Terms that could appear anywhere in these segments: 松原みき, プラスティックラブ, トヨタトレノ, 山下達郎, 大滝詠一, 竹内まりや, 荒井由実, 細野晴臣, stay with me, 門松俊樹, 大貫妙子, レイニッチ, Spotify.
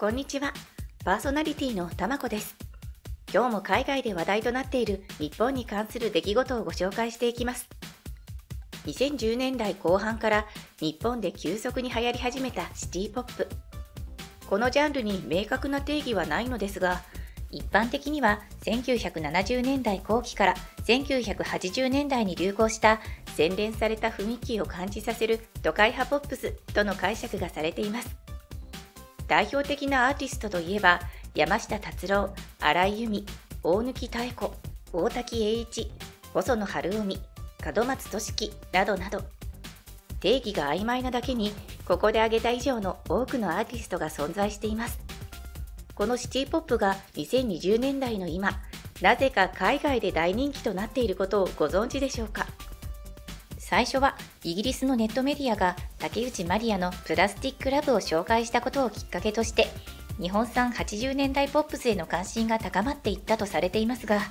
こんにちは、パーソナリティのたまこです。今日も海外で話題となっている日本に関する出来事をご紹介していきます。2010年代後半から日本で急速に流行り始めたシティポップ。このジャンルに明確な定義はないのですが、一般的には1970年代後期から1980年代に流行した洗練された雰囲気を感じさせる都会派ポップスとの解釈がされています。代表的なアーティストといえば、山下達郎、荒井由実、大貫妙子、大滝詠一、細野晴臣、門松俊樹などなど、定義が曖昧なだけに、ここで挙げた以上の多くのアーティストが存在しています。このシティポップが2020年代の今、なぜか海外で大人気となっていることをご存知でしょうか。最初はイギリスのネットメディアが竹内まりやのプラスティックラブを紹介したことをきっかけとして日本産80年代ポップスへの関心が高まっていったとされていますが、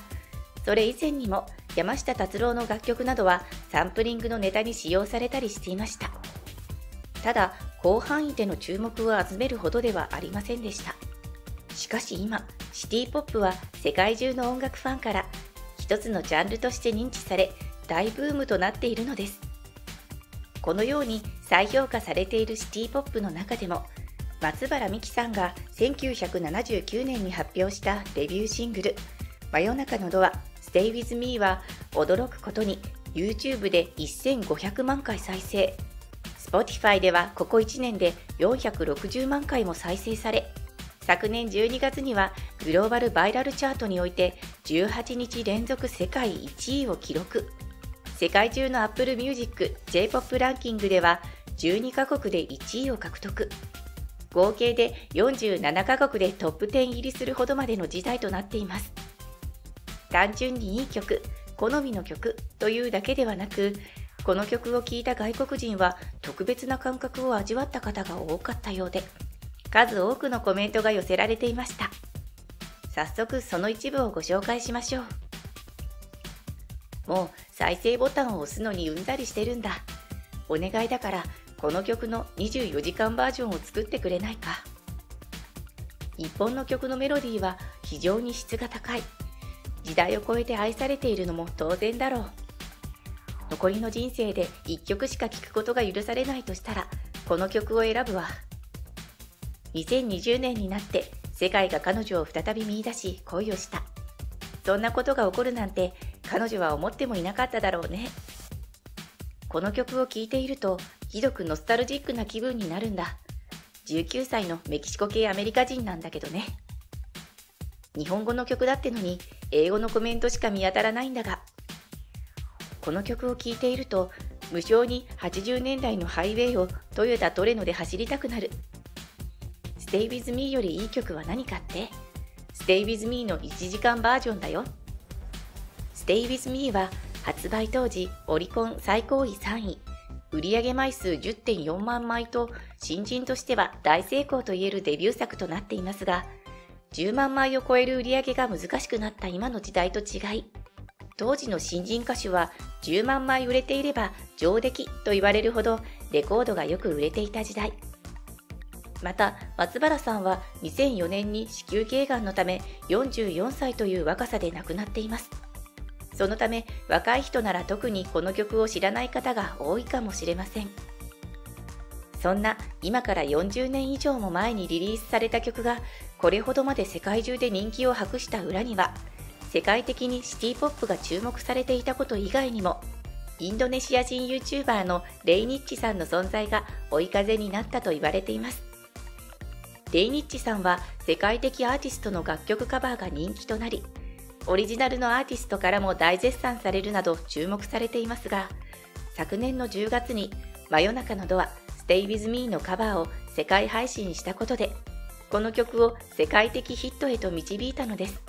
それ以前にも山下達郎の楽曲などはサンプリングのネタに使用されたりしていました。ただ広範囲での注目を集めるほどではありませんでした。しかし今、シティポップは世界中の音楽ファンから一つのジャンルとして認知され、大ブームとなっているのです。このように再評価されているシティポップの中でも、松原みきさんが1979年に発表したデビューシングル「真夜中のドア stay with me」は驚くことに YouTube で1500万回再生、Spotify ではここ1年で460万回も再生され、昨年12月にはグローバルバイラルチャートにおいて18日連続世界1位を記録。世界中の Apple Music J-POP ランキングでは12カ国で1位を獲得。合計で47カ国でトップ10入りするほどまでの事態となっています。単純にいい曲、好みの曲というだけではなく、この曲を聴いた外国人は特別な感覚を味わった方が多かったようで、数多くのコメントが寄せられていました。早速その一部をご紹介しましょう。もう再生ボタンを押すのにうんざりしてるんだ。お願いだからこの曲の24時間バージョンを作ってくれないか。日本の曲のメロディーは非常に質が高い。時代を超えて愛されているのも当然だろう。残りの人生で1曲しか聴くことが許されないとしたら、この曲を選ぶわ。2020年になって世界が彼女を再び見出し恋をした。そんなことが起こるなんて彼女は思ってもいなかっただろうね。この曲を聴いているとひどくノスタルジックな気分になるんだ。19歳のメキシコ系アメリカ人なんだけどね。日本語の曲だってのに英語のコメントしか見当たらないんだが。この曲を聴いていると無性に80年代のハイウェイをトヨタトレノで走りたくなる。Stay with me よりいい曲は何かって？ Stay with me の1時間バージョンだよ。Stay with me は発売当時オリコン最高位3位、売上枚数 10.4 万枚と新人としては大成功といえるデビュー作となっていますが、10万枚を超える売上が難しくなった今の時代と違い、当時の新人歌手は10万枚売れていれば上出来と言われるほどレコードがよく売れていた時代。また松原さんは2004年に子宮頸がんのため44歳という若さで亡くなっています。そのため若い人なら特にこの曲を知らない方が多いかもしれません。そんな今から40年以上も前にリリースされた曲がこれほどまで世界中で人気を博した裏には、世界的にシティポップが注目されていたこと以外にも、インドネシア人 YouTuber のレイニッチさんの存在が追い風になったと言われています。レイニッチさんは世界的アーティストの楽曲カバーが人気となり、オリジナルのアーティストからも大絶賛されるなど注目されていますが、昨年の10月に真夜中のドア Stay with me のカバーを世界配信したことで、この曲を世界的ヒットへと導いたのです。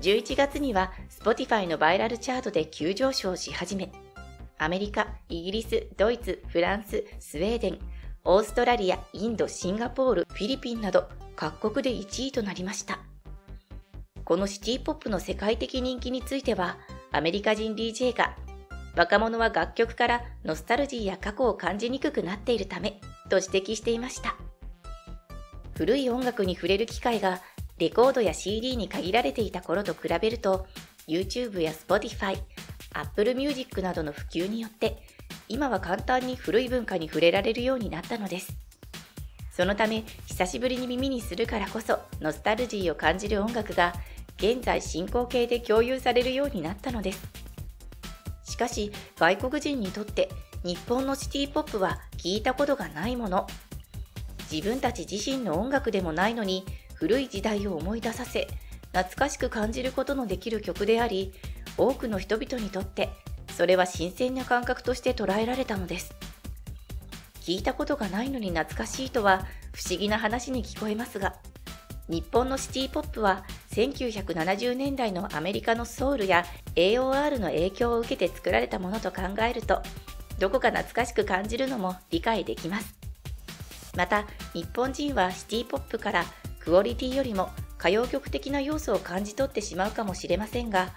11月には Spotify のバイラルチャートで急上昇し始め、アメリカ、イギリス、ドイツ、フランス、スウェーデン、オーストラリア、インド、シンガポール、フィリピンなど各国で1位となりました。このシティポップの世界的人気については、アメリカ人 DJ が、若者は楽曲からノスタルジーや過去を感じにくくなっているため、と指摘していました。古い音楽に触れる機会がレコードや CD に限られていた頃と比べると、 YouTube や Spotify、Apple Music などの普及によって、今は簡単に古い文化に触れられるようになったのです。そのため、久しぶりに耳にするからこそ、ノスタルジーを感じる音楽が、現在進行形で共有されるようになったのです。しかし、外国人にとって、日本のシティポップは聞いたことがないもの。自分たち自身の音楽でもないのに、古い時代を思い出させ、懐かしく感じることのできる曲であり、多くの人々にとってそれは新鮮な感覚として捉えられたのです。聞いたことがないのに懐かしいとは不思議な話に聞こえますが、日本のシティポップは1970年代のアメリカのソウルや AOR の影響を受けて作られたものと考えると、どこか懐かしく感じるのも理解できます。また、日本人はシティポップからクオリティよりも歌謡曲的な要素を感じ取ってしまうかもしれませんが、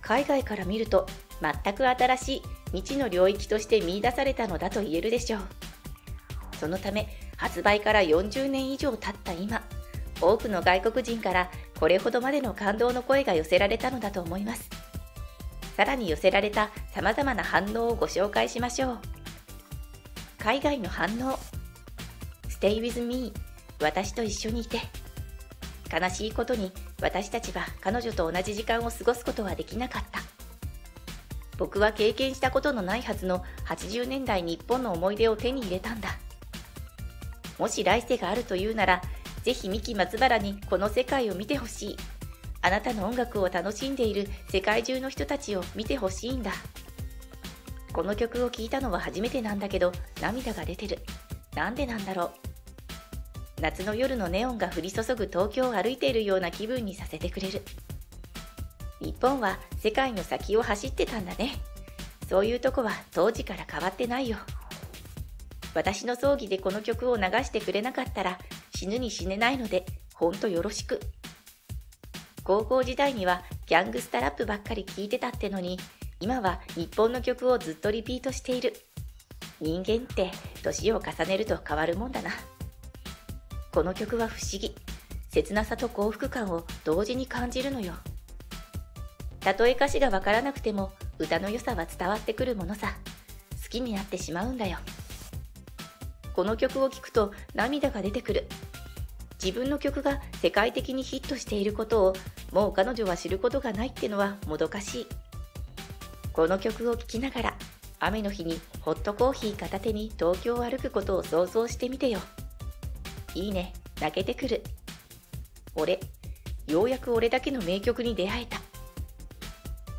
海外から見ると全く新しい未知の領域として見出されたのだと言えるでしょう。そのため、発売から40年以上経った今、多くの外国人からこれほどまでの感動の声が寄せられたのだと思います。さらに寄せられたさまざまな反応をご紹介しましょう。海外の反応。 Stay with me、 私と一緒にいて。悲しいことに私たちは彼女と同じ時間を過ごすことはできなかった。僕は経験したことのないはずの80年代日本の思い出を手に入れたんだ。もし来世があるというなら、ぜひ三木松原にこの世界を見てほしい。あなたの音楽を楽しんでいる世界中の人たちを見てほしいんだ。この曲を聴いたのは初めてなんだけど涙が出てる。なんでなんだろう。夏の夜のネオンが降り注ぐ東京を歩いているような気分にさせてくれる。日本は世界の先を走ってたんだね。そういうとこは当時から変わってないよ。私の葬儀でこの曲を流してくれなかったら死ぬに死ねないので、ほんとよろしく。高校時代にはギャングスタラップばっかり聴いてたってのに、今は日本の曲をずっとリピートしている。人間って年を重ねると変わるもんだな。この曲は不思議。切なさと幸福感を同時に感じるのよ。たとえ歌詞がわからなくても歌の良さは伝わってくるものさ。好きになってしまうんだよ。この曲を聴くと涙が出てくる。自分の曲が世界的にヒットしていることをもう彼女は知ることがないってのはもどかしい。この曲を聴きながら雨の日にホットコーヒー片手に東京を歩くことを想像してみてよ。いいね、泣けてくる。俺、ようやく俺だけの名曲に出会えた。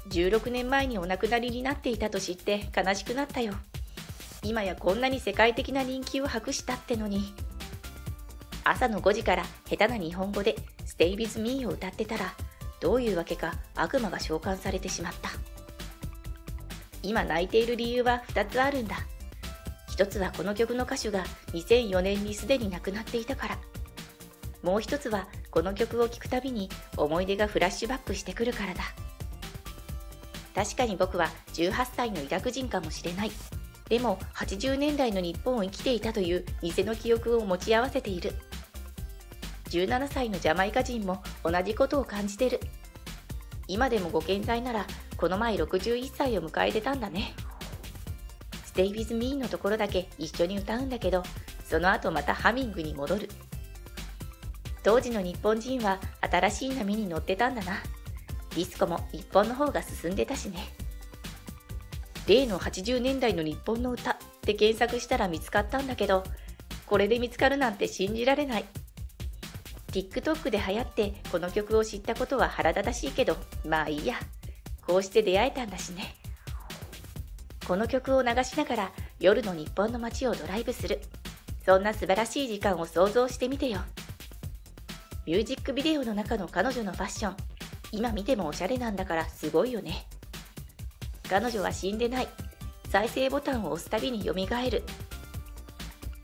16年前にお亡くなりになっていたと知って悲しくなったよ。今やこんなに世界的な人気を博したってのに。朝の5時から下手な日本語で Stay with me を歌ってたら、どういうわけか悪魔が召喚されてしまった。今泣いている理由は2つあるんだ。一つはこの曲の歌手が2004年にすでに亡くなっていたから。もう一つはこの曲を聴くたびに思い出がフラッシュバックしてくるからだ。確かに僕は18歳のイラク人かもしれない。でも80年代の日本を生きていたという偽の記憶を持ち合わせている。17歳のジャマイカ人も同じことを感じてる。今でもご健在ならこの前61歳を迎えてたんだね。Stay with me のところだけ一緒に歌うんだけど、その後またハミングに戻る。当時の日本人は新しい波に乗ってたんだな。ディスコも日本の方が進んでたしね。例の80年代の日本の歌って検索したら見つかったんだけど、これで見つかるなんて信じられない。TikTok で流行ってこの曲を知ったことは腹立たしいけど、まあいいや。こうして出会えたんだしね。この曲を流しながら夜の日本の街をドライブする。そんな素晴らしい時間を想像してみてよ。ミュージックビデオの中の彼女のファッション、今見てもおしゃれなんだからすごいよね。彼女は死んでない。再生ボタンを押すたびによみがえる。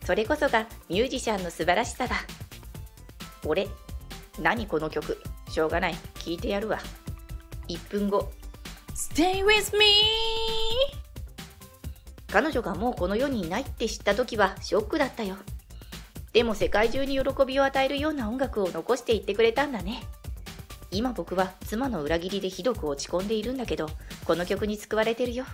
それこそがミュージシャンの素晴らしさだ。俺、何この曲。しょうがない、聴いてやるわ。1分後 Stay with me。彼女がもうこの世にいないって知った時はショックだったよ。でも世界中に喜びを与えるような音楽を残していってくれたんだね。今僕は妻の裏切りでひどく落ち込んでいるんだけど、この曲に救われてるよ。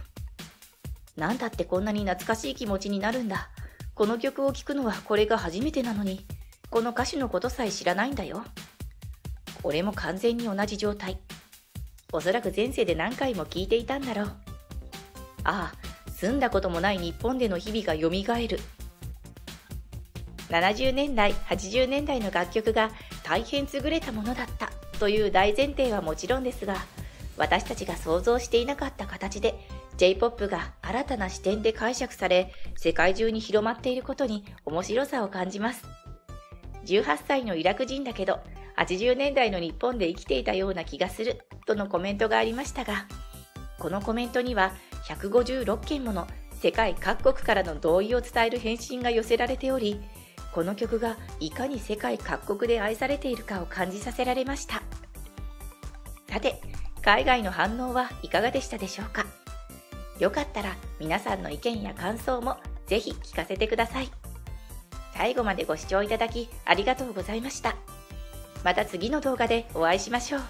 なんだってこんなに懐かしい気持ちになるんだ。この曲を聴くのはこれが初めてなのに、この歌手のことさえ知らないんだよ。俺も完全に同じ状態。おそらく前世で何回も聴いていたんだろう。ああ、住んだこともない日本での日々がよみがえる。70年代、80年代の楽曲が大変優れたものだったという大前提はもちろんですが、私たちが想像していなかった形で J-POP が新たな視点で解釈され、世界中に広まっていることに面白さを感じます。18歳のイラク人だけど80年代の日本で生きていたような気がするとのコメントがありましたが、このコメントには156件もの世界各国からの同意を伝える返信が寄せられており、この曲がいかに世界各国で愛されているかを感じさせられました。さて、海外の反応はいかがでしたでしょうか。よかったら皆さんの意見や感想もぜひ聞かせてください。最後までご視聴いただきありがとうございました。また次の動画でお会いしましょう。